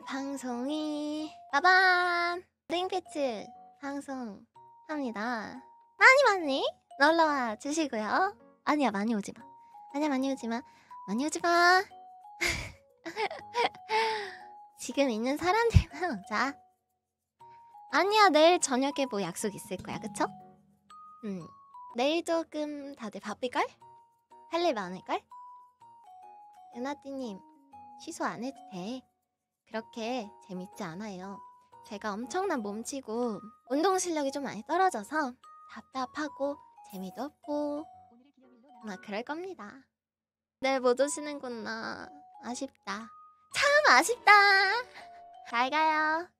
오늘 방송이 빠밤! 링피트 방송합니다. 많이 놀러와 주시고요. 아니야, 많이 오지마. 아니야, 많이 오지마. 많이 오지마. 지금 있는 사람들만 오자. 아니야, 내일 저녁에 뭐 약속 있을 거야, 그쵸? 내일 조금 다들 바쁠걸? 할 일 많을걸? 은하띠님, 취소 안 해도 돼. 그렇게 재밌지 않아요. 제가 엄청난 몸치고 운동 실력이 좀 많이 떨어져서 답답하고 재미도 없고 막 그럴 겁니다. 내일 못 오시는구나. 아쉽다. 참 아쉽다. 잘 가요.